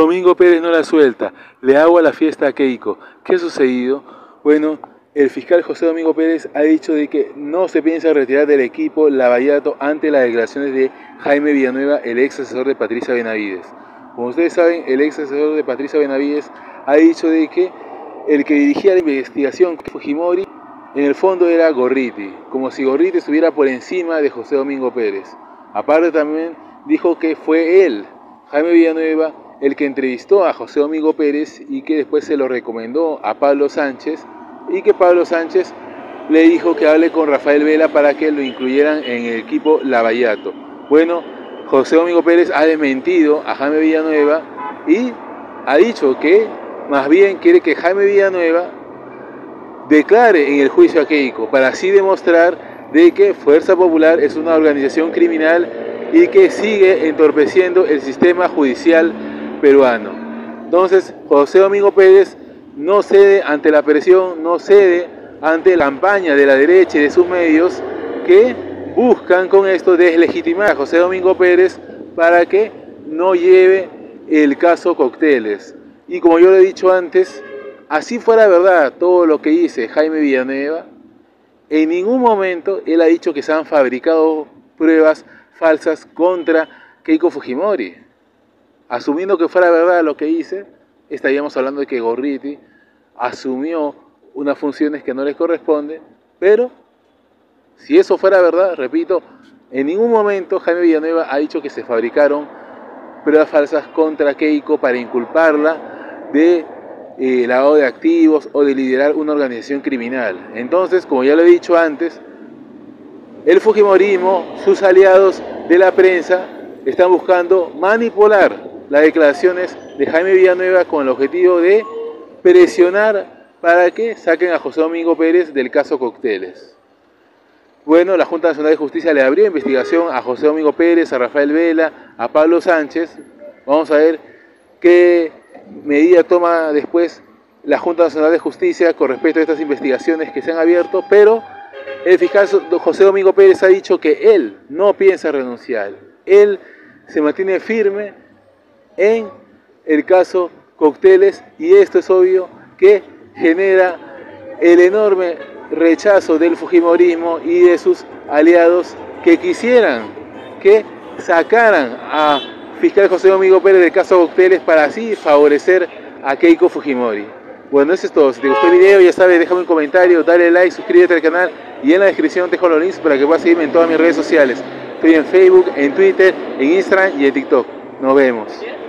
Domingo Pérez no la suelta, le hago a la fiesta a Keiko. ¿Qué ha sucedido? Bueno, el fiscal José Domingo Pérez ha dicho de que no se piensa retirar del equipo Lavallato ante las declaraciones de Jaime Villanueva, el ex asesor de Patricia Benavides. Como ustedes saben, el ex asesor de Patricia Benavides ha dicho de que el que dirigía la investigación Fujimori en el fondo era Gorriti, como si Gorriti estuviera por encima de José Domingo Pérez. Aparte también dijo que fue él, Jaime Villanueva, el que entrevistó a José Domingo Pérez y que después se lo recomendó a Pablo Sánchez y que Pablo Sánchez le dijo que hable con Rafael Vela para que lo incluyeran en el equipo Lavallato. Bueno, José Domingo Pérez ha desmentido a Jaime Villanueva y ha dicho que más bien quiere que Jaime Villanueva declare en el juicio a Keiko para así demostrar de que Fuerza Popular es una organización criminal y que sigue entorpeciendo el sistema judicial peruano. Entonces, José Domingo Pérez no cede ante la presión, no cede ante la campaña de la derecha y de sus medios que buscan con esto deslegitimar a José Domingo Pérez para que no lleve el caso Cócteles. Y como yo lo he dicho antes, así fuera verdad todo lo que dice Jaime Villanueva, en ningún momento él ha dicho que se han fabricado pruebas falsas contra Keiko Fujimori. Asumiendo que fuera verdad lo que dice, estaríamos hablando de que Gorriti asumió unas funciones que no les corresponden, pero si eso fuera verdad, repito, en ningún momento Jaime Villanueva ha dicho que se fabricaron pruebas falsas contra Keiko para inculparla de lavado de activos o de liderar una organización criminal. Entonces, como ya lo he dicho antes, el fujimorismo, sus aliados de la prensa, están buscando manipular las declaraciones de Jaime Villanueva con el objetivo de presionar para que saquen a José Domingo Pérez del caso Cócteles. Bueno, la Junta Nacional de Justicia le abrió investigación a José Domingo Pérez, a Rafael Vela, a Pablo Sánchez. Vamos a ver qué medida toma después la Junta Nacional de Justicia con respecto a estas investigaciones que se han abierto, pero el fiscal José Domingo Pérez ha dicho que él no piensa renunciar. Él se mantiene firme en el caso Cócteles y esto es obvio que genera el enorme rechazo del fujimorismo y de sus aliados que quisieran que sacaran a fiscal José Domingo Pérez del caso Cócteles para así favorecer a Keiko Fujimori. Bueno, eso es todo. Si te gustó el video, ya sabes, déjame un comentario, dale like, suscríbete al canal y en la descripción te dejo los links para que puedas seguirme en todas mis redes sociales. Estoy en Facebook, en Twitter, en Instagram y en TikTok. Nos vemos.